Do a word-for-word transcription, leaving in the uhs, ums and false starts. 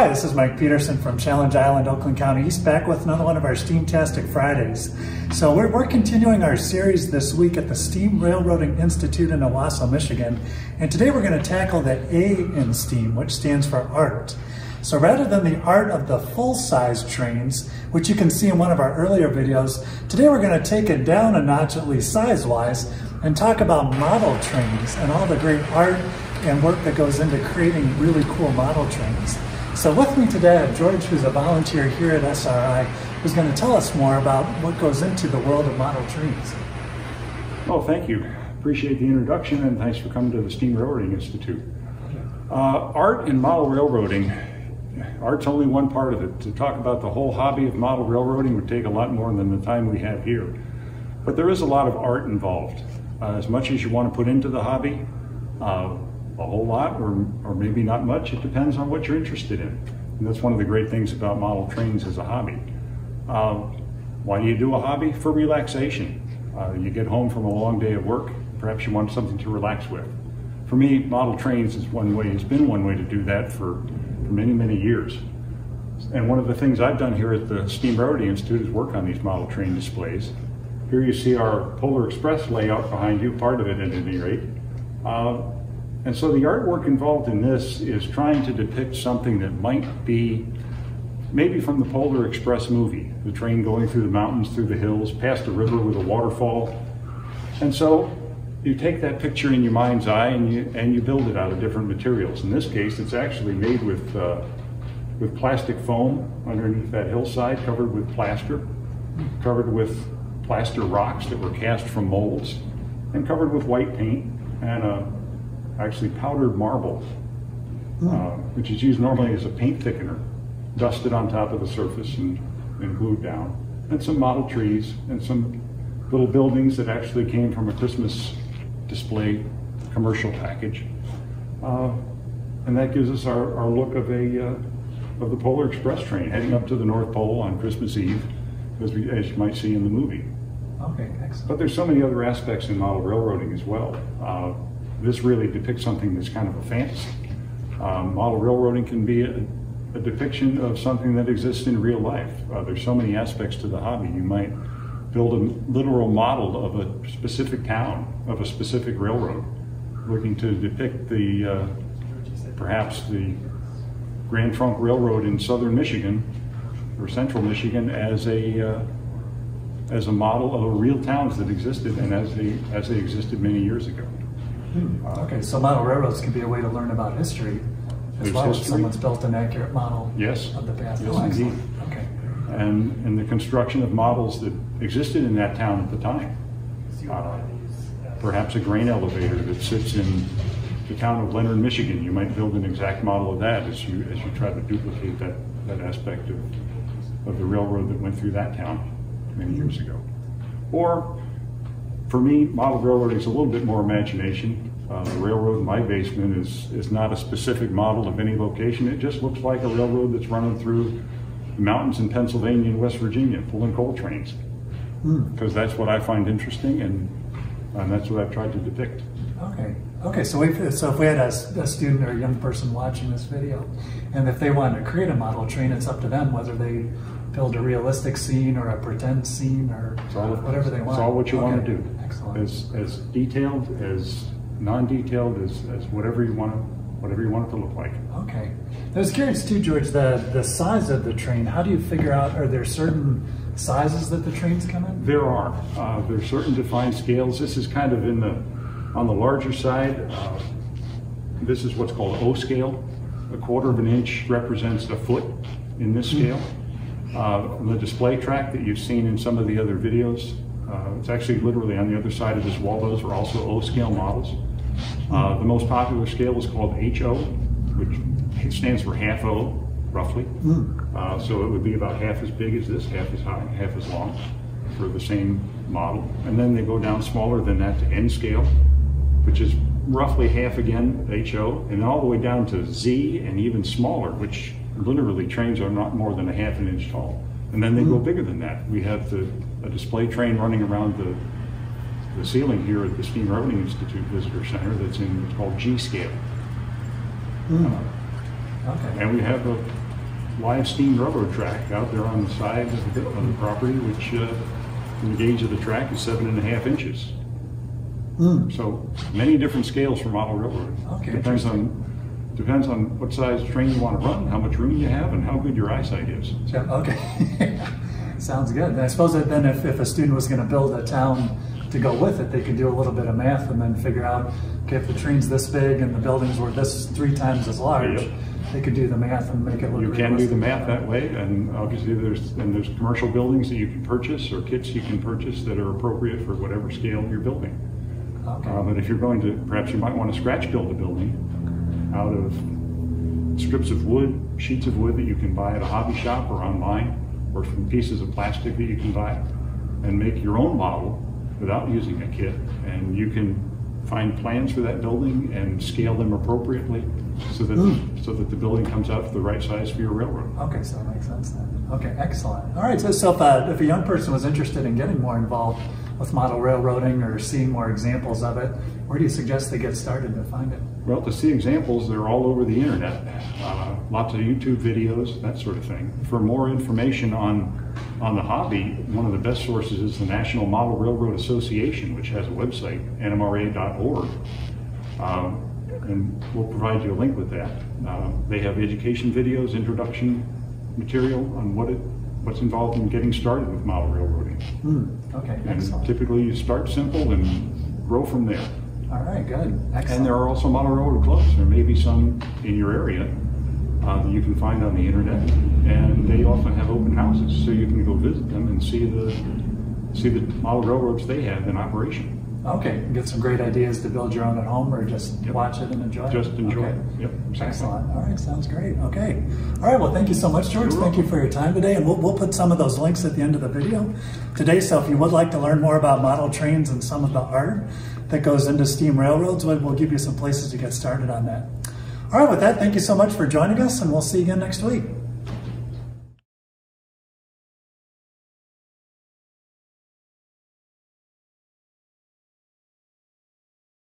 Hi, this is Mike Peterson from Challenge Island, Oakland County East, back with another one of our STEAMtastic Fridays. So we're, we're continuing our series this week at the Steam Railroading Institute in Owasso, Michigan. And today we're going to tackle the A in STEAM, which stands for art. So rather than the art of the full-size trains, which you can see in one of our earlier videos, today we're going to take it down a notch, at least size-wise, and talk about model trains and all the great art and work that goes into creating really cool model trains. So with me today, I have George, who's a volunteer here at S R I, who's going to tell us more about what goes into the world of model trains. Well, thank you. Appreciate the introduction, and thanks for coming to the Steam Railroading Institute. Uh, art and model railroading. Art's only one part of it. To talk about the whole hobby of model railroading would take a lot more than the time we have here. But there is a lot of art involved. Uh, as much as you want to put into the hobby, uh, a whole lot, or, or maybe not much. It depends on what you're interested in. And that's one of the great things about model trains as a hobby. Uh, why do you do a hobby? For relaxation. Uh, you get home from a long day of work, perhaps you want something to relax with. For me, model trains is one way, it's been one way to do that for, for many, many years. And one of the things I've done here at the Steam Railroading Institute is work on these model train displays. Here you see our Polar Express layout behind you, part of it at any rate. Uh, And so the artwork involved in this is trying to depict something that might be maybe from the Polar Express movie, the train going through the mountains, through the hills, past a river with a waterfall. And so you take that picture in your mind's eye and you, and you build it out of different materials. In this case, it's actually made with, uh, with plastic foam underneath that hillside, covered with plaster, covered with plaster rocks that were cast from molds, and covered with white paint and a actually powdered marble, uh, which is used normally as a paint thickener, dusted on top of the surface and, and glued down, and some model trees and some little buildings that actually came from a Christmas display commercial package. Uh, and that gives us our, our look of, a, uh, of the Polar Express train heading up to the North Pole on Christmas Eve, as, we, as you might see in the movie. Okay, excellent. But there's so many other aspects in model railroading as well. Uh, This really depicts something that's kind of a fantasy. Um, model railroading can be a, a depiction of something that exists in real life. Uh, there's so many aspects to the hobby. You might build a literal model of a specific town, of a specific railroad, looking to depict the, uh, perhaps the Grand Trunk Railroad in southern Michigan, or central Michigan, as a, uh, as a model of real towns that existed and as they, as they existed many years ago. Hmm. Okay, so model railroads can be a way to learn about history as There's well history. As someone's built an accurate model yes. of the past. Yes, indeed. Okay. And, and the construction of models that existed in that town at the time. Uh, perhaps a grain elevator that sits in the town of Leonard, Michigan. You might build an exact model of that as you, as you try to duplicate that, that aspect of, of the railroad that went through that town many years ago. Or, for me, model railroading is a little bit more imagination. Uh, the railroad in my basement is, is not a specific model of any location. It just looks like a railroad that's running through the mountains in Pennsylvania and West Virginia, pulling coal trains. Because mm. that's what I find interesting, and, and that's what I've tried to depict. Okay. Okay, so, we've, so if we had a, a student or a young person watching this video, and if they wanted to create a model train, it's up to them whether they build a realistic scene or a pretend scene or all, whatever they want. It's all what you okay. want to do. Excellent. As, as detailed, as non-detailed, as, as whatever you want to, whatever you want it to look like. Okay. I was curious too, George, the, the size of the train. How do you figure out, are there certain sizes that the trains come in? There are. Uh, there are certain defined scales. This is kind of in the, on the larger side. Uh, this is what's called O scale. A quarter of an inch represents a foot in this scale. Mm-hmm. Uh, the display track that you've seen in some of the other videos, uh, it's actually literally on the other side of this wall. Those are also O-scale models. Uh, the most popular scale is called H O, which stands for half O, roughly. Uh, so it would be about half as big as this, half as high, half as long for the same model. And then they go down smaller than that to N scale, which is roughly half again, H O, and all the way down to Z and even smaller, which literally trains are not more than a half an inch tall. And then they go bigger than that. We have the, a display train running around the, the ceiling here at the Steam Railroading Institute Visitor Center that's in what's called G-Scale. Mm. Uh, okay. And we have a, live steam railroad track out there on the side of the, of the property, which uh, in the gauge of the track is seven and a half inches. Mm. So many different scales for model railroads. Okay, depends on depends on what size train you want to run, how much room you have, and how good your eyesight is. Yeah, okay, sounds good. And I suppose that then if, if a student was going to build a town to go with it, they could do a little bit of math and then figure out, okay, if the train's this big and the buildings were this three times as large, yep, they could do the math and make it look. You can do the math that way, and obviously there's and there's commercial buildings that you can purchase or kits you can purchase that are appropriate for whatever scale you're building. Okay. Uh, but if you're going to, perhaps you might want to scratch build a building out of strips of wood, sheets of wood that you can buy at a hobby shop or online, or from pieces of plastic that you can buy, and make your own model without using a kit, and you can find plans for that building and scale them appropriately so that mm. so that the building comes out to the right size for your railroad. Okay, so that makes sense then. Okay, excellent. All right, so, so if, uh, if a young person was interested in getting more involved with model railroading or seeing more examples of it, where do you suggest they get started to find it? Well, to see examples, they're all over the internet. Uh, lots of YouTube videos, that sort of thing. For more information on, on the hobby, one of the best sources is the National Model Railroad Association, which has a website, n m r a dot org. Um, and we'll provide you a link with that. Uh, they have education videos, introduction material on what it, what's involved in getting started with model railroading. Mm, okay, and excellent. Typically you start simple and grow from there. All right, good, excellent. And there are also model railroad clubs. There may be some in your area uh, that you can find on the internet, and they often have open houses, so you can go visit them and see the, see the model railroads they have in operation. Okay, get some great ideas to build your own at home, or just yep. watch it and enjoy it. Just enjoy okay. it. Yep. Exactly. Excellent. All right, sounds great. Okay. All right, well, thank you so much, George. You're thank welcome. you for your time today, and we'll, we'll put some of those links at the end of the video today. So if you would like to learn more about model trains and some of the art that goes into steam railroads, we'll give you some places to get started on that. All right, with that, thank you so much for joining us, and we'll see you again next week.